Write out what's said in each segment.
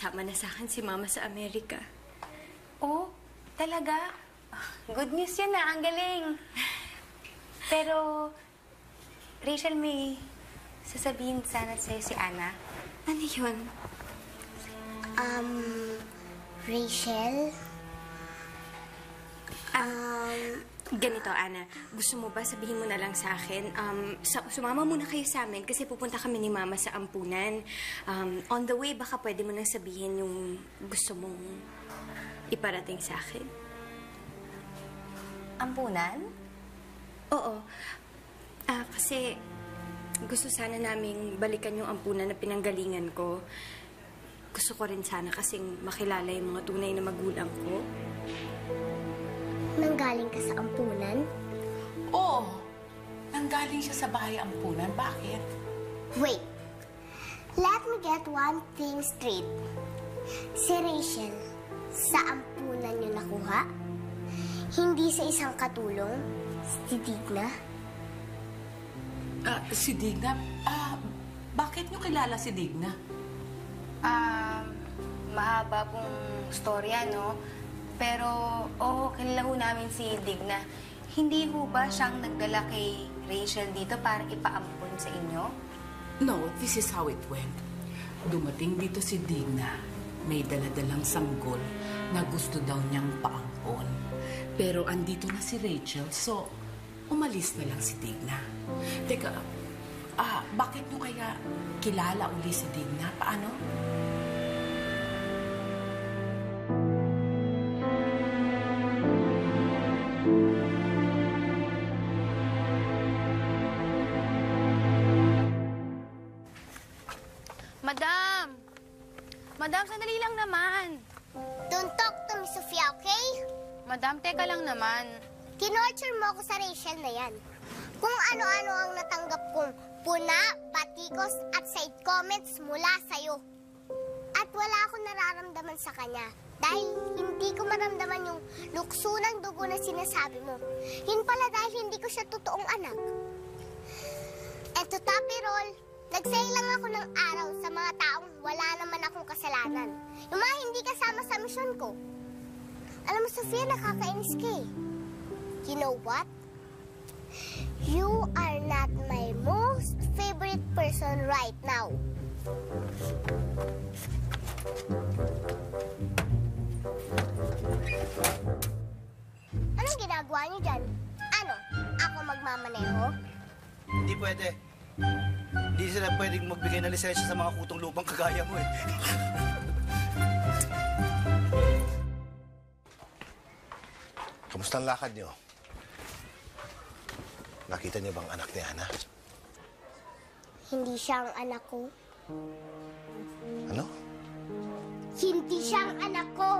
Sama na sa akin si Mama sa Amerika. Oh, talaga? Good news yan na. Ang galing. Pero, Rachel, may sasabihin sana sa'yo si Ana. Ano yun? Rachel? Ganito, Ana. Gusto mo ba sabihin mo na lang sa akin? Sumama muna kayo sa amin kasi pupunta kami ni Mama sa ampunan. On the way, baka pwede mo nang sabihin yung gusto mong iparating sa akin. Ampunan? Oo. Kasi gusto sana naming balikan yung ampunan na pinanggalingan ko. Gusto ko rin sana kasing makilala yung mga tunay na magulang ko. Nanggaling ka sa ampunan? Oo. Nanggaling siya sa bahay ampunan. Bakit? Wait. Let me get one thing straight. Si Rachel, sa ampunan niyo nakuha? Hindi sa isang katulong? Si Digna? Si Digna? Bakit niyo kilala si Digna? Mahaba pong storya, no? Pero, oo, kilala ho namin si Digna. Hindi ho ba siyang nagdala kay Rachel dito para ipaampun sa inyo? No, this is how it went. Dumating dito si Digna. May daladalang sanggol na gusto daw niyang paampun. Pero andito na si Rachel, so umalis na lang si Digna. Teka, bakit mo kaya kilala uli si Digna? Paano? Madam! Madam, sandali lang naman. Don't talk to me, Sophia, okay? Madam, teka lang naman. Kinorture mo ako sa Rachel na yan. Kung ano-ano ang natanggap kong puna, batikos at side comments mula sa'yo. At wala akong nararamdaman sa kanya dahil hindi ko maramdaman yung lukso ng dugo na sinasabi mo. Yun pala dahil hindi ko siya totoong anak. And to top it all, nagsay lang ako ng araw sa mga taong wala naman akong kasalanan. Yung mga hindi kasama sa misyon ko. Alam mo, Sophia, nakakainis ka eh. You know what? You are not my most favorite person right now. Anong ginagawa niyo dyan? Ano? Ako magmamaneho? Hindi pwede. Hindi sila pwedeng magbigay ng lisensya sa mga kutong lubang kagaya mo eh. Kamusta ang lakad niyo? Nakita niyo bang anak ni Ana? Hindi siya ang anak ko. Ano? Hindi siya ang anak ko!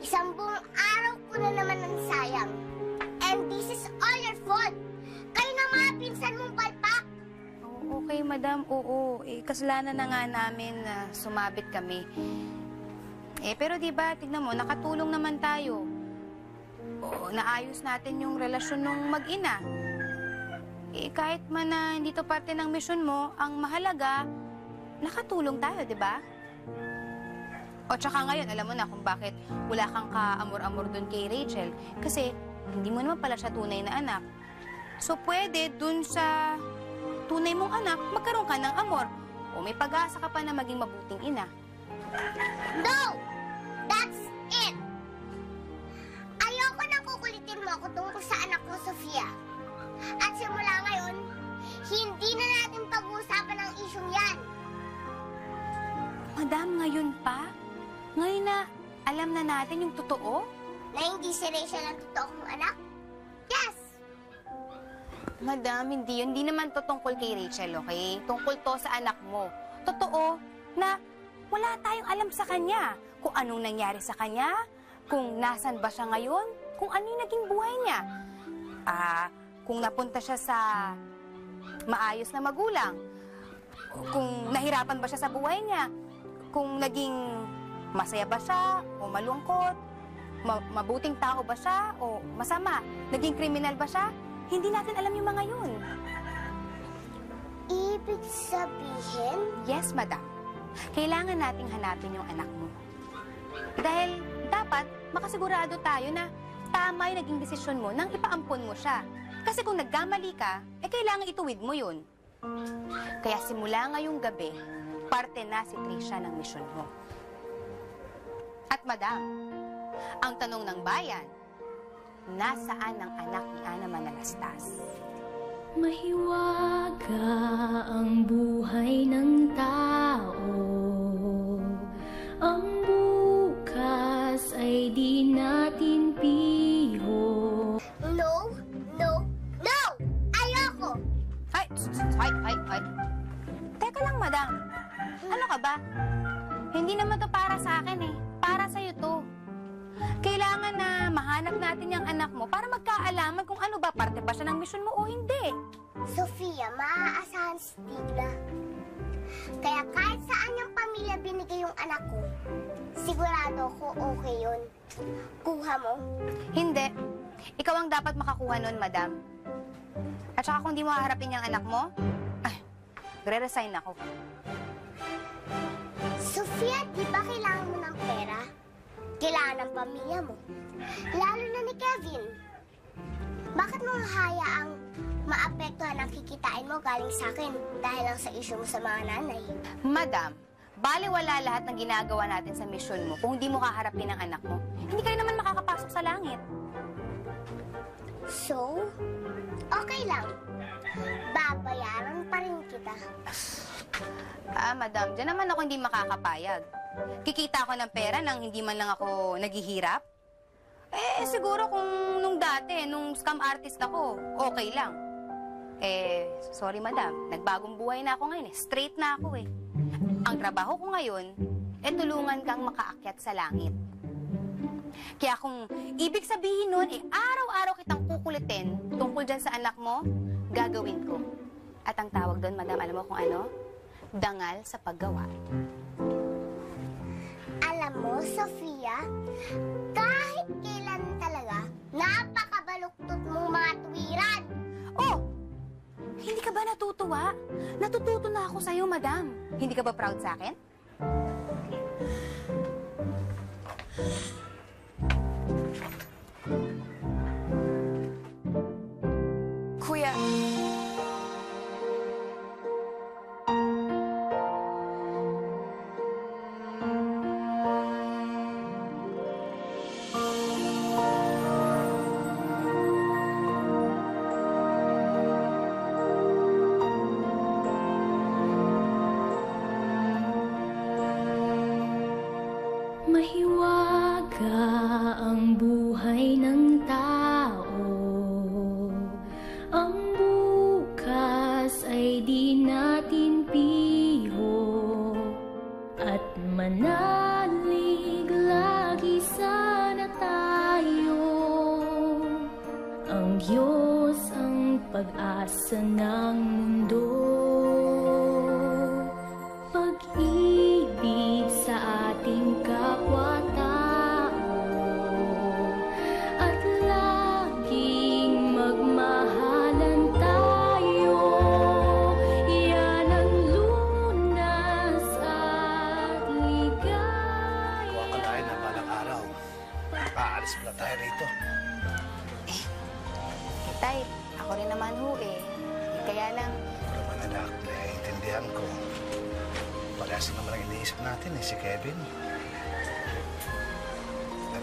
Isang buong araw ko na naman ang sayang. And this is all your fault. Kayo na mga pinsan mong palpak. Oh, okay, madam. Oo. Eh, kasalanan na nga namin na sumabit kami. Eh, pero diba, tignan mo, nakatulong naman tayo. Oo, naayos natin yung relasyon ng mag-ina. Eh, kahit man na hindi to parte ng misyon mo, ang mahalaga, nakatulong tayo, diba? O tsaka ngayon, alam mo na kung bakit wala kang kaamor-amor doon kay Rachel. Kasi hindi mo naman pala siya tunay na anak. So pwede doon sa tunay mong anak, magkaroon ka ng amor. O may pag-asa ka pa na maging mabuting ina. No! That's it! Ayoko nang kukulitin mo ako tungkol sa anak ko, Sophia. At simula ngayon, hindi na natin pag-uusapan ang isyong yan. Madam, ngayon pa? Ngayon na, alam na natin yung totoo? Na hindi si Rachel ang totoo kong anak? Yes! Madam, hindi yun. Hindi naman to tungkol kay Rachel, okay? Tungkol to sa anak mo. Totoo na wala tayong alam sa kanya. Kung anong nangyari sa kanya, kung nasan ba siya ngayon, kung ano yung naging buhay niya. Kung napunta siya sa maayos na magulang, kung nahirapan ba siya sa buhay niya, kung naging Masaya ba siya o malungkot? Mabuting tao ba siya o masama? Naging kriminal ba siya? Hindi natin alam yung mga yun. Ibig sabihin? Yes, madam. Kailangan nating hanapin yung anak mo. Dahil dapat makasigurado tayo na tama yung naging desisyon mo nang ipaampon mo siya. Kasi kung nagkamali ka, eh kailangan ituwid mo yun. Kaya simula ngayong gabi, parte na si Trisha ng misyon mo. At madam, ang tanong ng bayan, nasaan ang anak ni Ana Manalastas? Mahiwaga ang buhay ng tao. Ang bukas ay di natin piho. No, no, no! Ayoko! Ay! Teka lang, madam. Ano ka ba? Hindi naman to para sa akin eh. Para sa'yo to. Kailangan na mahanap natin yung anak mo para magkaalaman kung ano ba, parte ba siya ng misyon mo o hindi. Sophia, maaasahan si Digna. Kaya kahit saan yung pamilya binigay yung anak ko, sigurado ko okay yun. Kuha mo? Hindi. Ikaw ang dapat makakuha nun, madam. At saka kung di mo haharapin yung anak mo, ay, gre-resign ako. Sophia, di ba kailangan mo ng pera? Kailangan ng pamilya mo. Lalo na ni Kevin. Bakit mo hayaang maapektuhan ang kikitain mo galing sa akin dahil lang sa isyu mo sa mga nanay? Madam, baliwala lahat ng ginagawa natin sa misyon mo kung hindi mo kaharapin ang anak mo. Hindi ka naman makakapasok sa langit. So, okay lang. Babayaran pa rin kita. Ah, madam, dyan naman ako hindi makakapayag. Kikita ako ng pera nang hindi man lang ako naghihirap? Eh, siguro kung nung dati, nung scam artist ako, okay lang. Eh, sorry madam, nagbagong buhay na ako ngayon eh. Straight na ako eh. Ang trabaho ko ngayon, eh tulungan kang makaakyat sa langit. Kaya kung ibig sabihin nun, eh araw-araw kitang kukulitin tungkol dyan sa anak mo, gagawin ko. At ang tawag doon, madam, alam mo kung ano? Dangal sa paggawa. Alam mo, Sophia, kahit kailan talaga, napakabaluktot mong mga tuwiran. Oh! Hindi ka ba natutuwa? Natututo na ako sa'yo, madam. Hindi ka ba proud sa akin? Kuya... Mahiwaga ang buhay ng tao. Ang bukas ay di natin piho. At manalig lagi sana tayo. Ang Diyos ang pag-asa ng mundo. Pag-ibig sa ating kapwa-tao at laging magmahalan tayo. Iyan ang lunas at ligaya. Kuha ka tayo na malang araw. Aalis mo na tayo rito. Eh, Tay, ako rin naman ho eh. Kaya lang... Pero mga anak, naiintindihan ko. Parehas naman ang iniisip natin eh, si Kevin.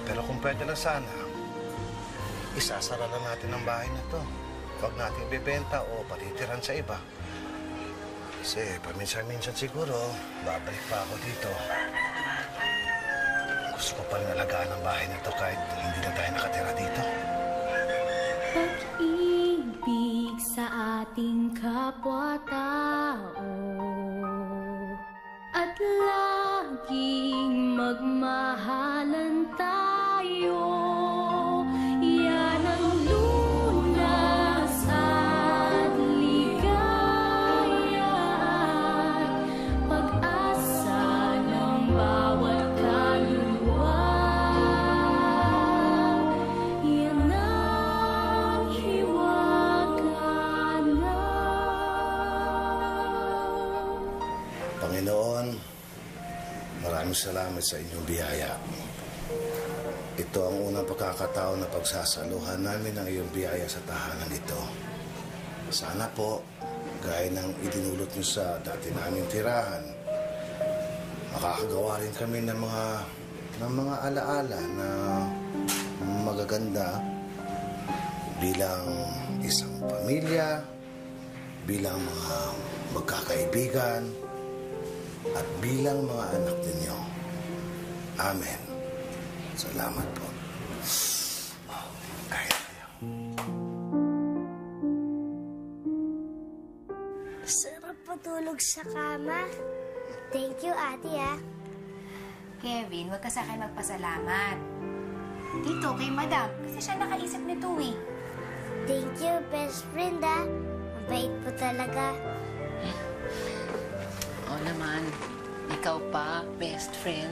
Pero kung pwede na sana, isasara na natin ang bahay na to. Huwag natin ibibenta o patitiran sa iba. Kasi paminsan-minsan siguro, babalik pa ako dito. Gusto ko pa rin alagaan ang bahay na to kahit hindi na tayo nakatira dito. Pag-ibig sa ating kapwa-tao at laging magmahalan tayo. Yan ang lunas at ligaya at pag-asa ng bawat kami. salamat sa inyong biyaya. Ito ang unang pagkakataon na pagsasaluhan namin ang iyong biyaya sa tahanan ito. Sana po, gaya ng idinulot niyo sa dati naming tirahan, makakagawa rin kami ng mga alaala na magaganda bilang isang pamilya, bilang mga magkakaibigan, at bilang mga anak ninyo. Amen. Salamat po. Oh, kaya tayo. Sarap patulog sa kama. Thank you, ate, ah. Kevin, huwag ka sa akin magpasalamat. Dito, kay madam. Kasi siya nakaisip nito, eh. Thank you, best friend, ah. Mabait po talaga. Oo naman. Ikaw pa, best friend.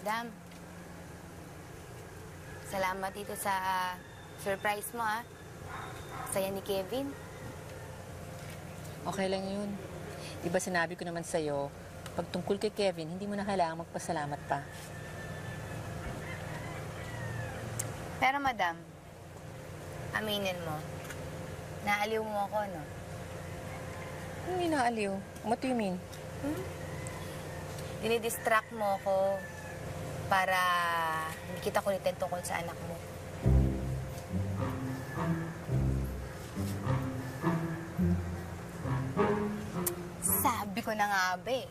Madam, salamat dito sa surprise mo, ah. Saya ni Kevin. Okay lang yun. Diba sinabi ko naman sa'yo, pag tungkol kay Kevin, hindi mo na kailangan magpasalamat pa. Pero madam, aminin mo, naaliw mo ako, no? Hindi naaliw. What do you mean? Hmm? Dinidistract mo ako para hindi kita kulitin tungkol sa anak mo. Sabi ko na nga, abe.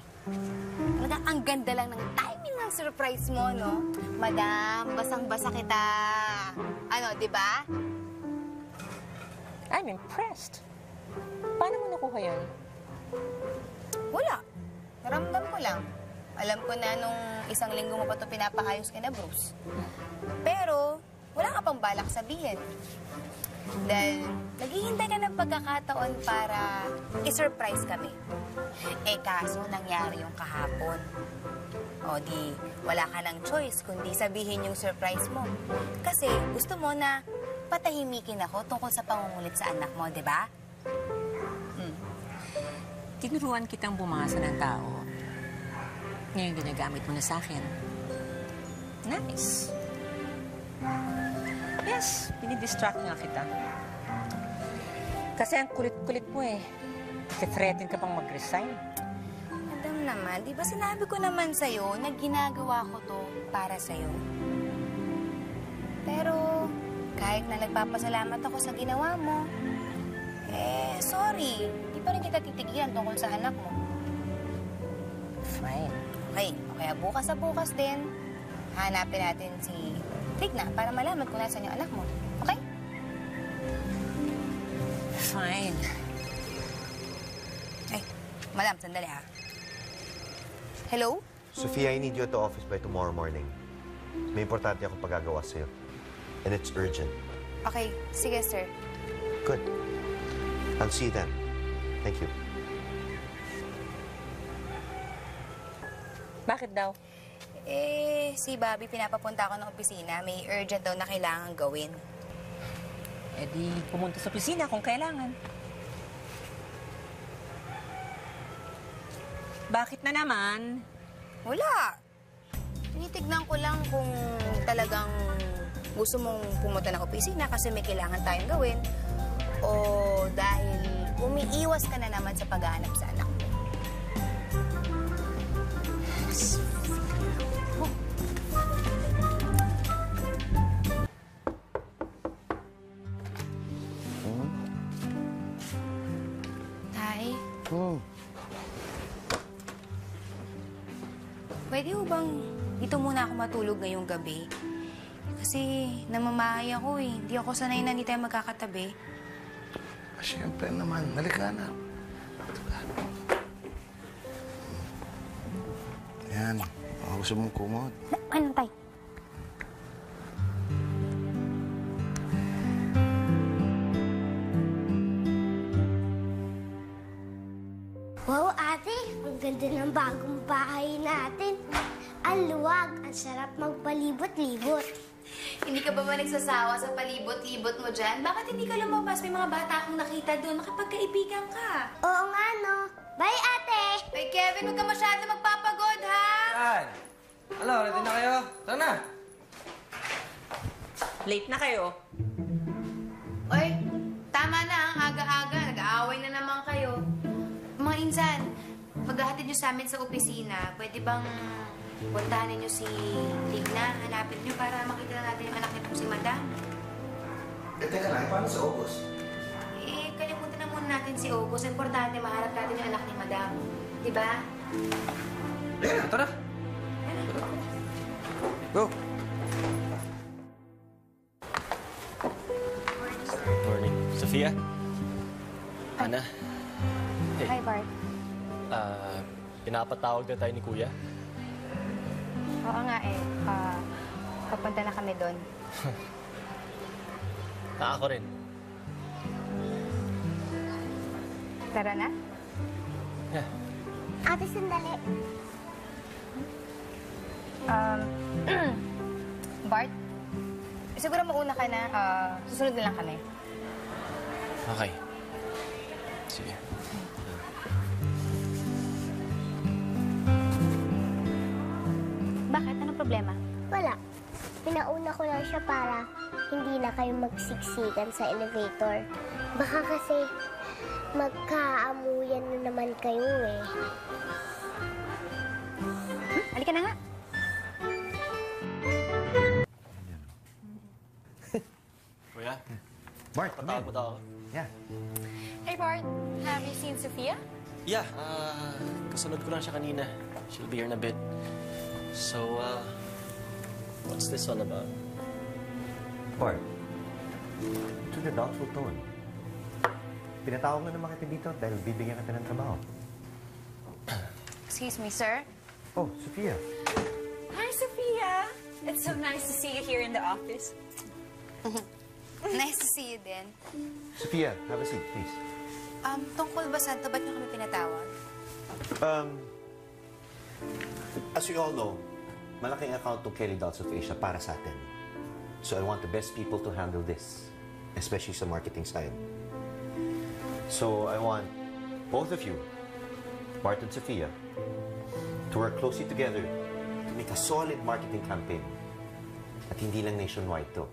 Madam, ang ganda lang ng timing ng surprise mo, no? Madam, basang-basa kita. Ano, di ba? I'm impressed. Paano mo nakuha yun? Wala. Naramdam ko lang. Alam ko na nung isang linggo mo pa ito pinapakayos ka na, Bruce. Pero, wala ka pang balak sabihin. Dahil, naghihintay ka ng pagkakataon para i-surprise kami. Eh, kaso nangyari yung kahapon. O di, wala ka ng choice kundi sabihin yung surprise mo. Kasi, gusto mo na patahimikin ako tungkol sa pangungulit sa anak mo, di ba? Hmm. Tinuruan kitang bumasa ng tao. Ngayon, ginagamit mo na sa akin. Nice. Yes, binidistract nga kita. Kasi ang kulit-kulit mo eh. Threaten ka pang mag-resign. Madam naman, di ba sinabi ko naman sa'yo na ginagawa ko to para sa'yo? Pero, kahit na nagpapasalamat ako sa ginawa mo, eh, sorry. Di pa rin kita titigilan tungkol sa anak mo. Fine. Okay, o kaya bukas sa bukas din, hanapin natin si Digna para malaman kung nasaan yung anak mo. Okay? Fine. Ay, madam, sandali ha. Hello? Sophia, I need you at the office by tomorrow morning. May importante akong pagagawa sa'yo. And it's urgent. Okay, sige sir. Good. I'll see you then. Thank you. Bakit daw? Eh, si Bobby, pinapapunta ako ng opisina. May urgent daw na kailangan gawin. Eh di, pumunta sa opisina kung kailangan. Bakit na naman? Wala. Tinitignan ko lang kung talagang gusto mong pumunta ng opisina kasi may kailangan tayong gawin. O dahil umiiwas ka na naman sa paghahanap sa anak. Tay? Oh. Pwede mo bang dito muna ako matulog ngayong gabi? Kasi namamahay ako eh. Hindi ako sanay na hindi tayo magkakatabi. Siyempre naman. Halika na. Yan. Gusto mong kumot. Anong tayo? Wow, ate! Ang ganda ng bagong bahay natin. Ang luwag. Ang sarap magpalibot-libot. Hindi ka ba ba nagsasawa sa palibot-libot mo dyan? Bakit hindi ka lumabas? May mga bata akong nakita doon. Nakipagkaibigan ka. Oo nga, no? Bye, ate! Bye, Kevin! Huwag ka masyado magpapagod, ha? Saan? Hello, ready na kayo? Saan na? Late na kayo. Oy, tama na ang aga-aga. Nag-aaway na naman kayo. Mga insan, paghahatid niyo sa amin sa opisina, pwede bang... puntahan niyo si Digna, hanapin niyo para makita na natin yung anak nitong si Madam. Eh, teka lang, paano sa August? Eh, kalimutan na muna natin si August. Importante, maharap natin yung anak ni Madam. Diba? Teka, ito na! Go! Good morning. Sophia? Ana? Hi, Bart. Pinapatawag na tayo ni Kuya. Oo nga eh. Papunta na kami doon. Ako rin. Tara na? Yeah. Ate, sandali. Bart, siguro mauna ka na. Susunod na lang kami. Okay. Sige. Problema? Wala. Pinauna ko lang siya para hindi na kayo magsiksikan sa elevator. Baka kasi magkaamuyan na naman kayo eh. Halika na nga. Kuya? Bart, patawag ako. Yeah. Hey Bart, have you seen Sophia? Yeah. Kasunod ko lang siya kanina. She'll be here in a bit. So, what's this all about? Bart, to the doubtful tone. Pinatawag mo naman kita dito dahil bibigyan kita ng trabaho. Excuse me, sir? Oh, Sophia. Hi, Sophia! It's so nice to see you here in the office. Nice to see you din. Sophia, have a seat, please. Tungkol ba saan to? Ba't niyo kami pinatawag? As we all know, malaking account ng Kellydots of Asia para sa atin. So I want the best people to handle this, especially sa marketing side. So I want both of you, Martin and Sophia, to work closely together to make a solid marketing campaign. At hindi lang nationwide to.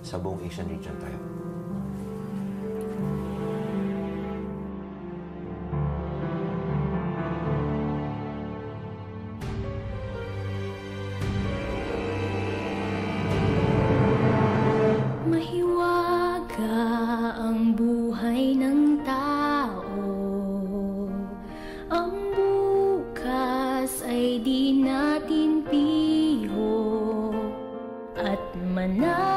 Sa buong Asian region tayo. Di natin tiyo at mana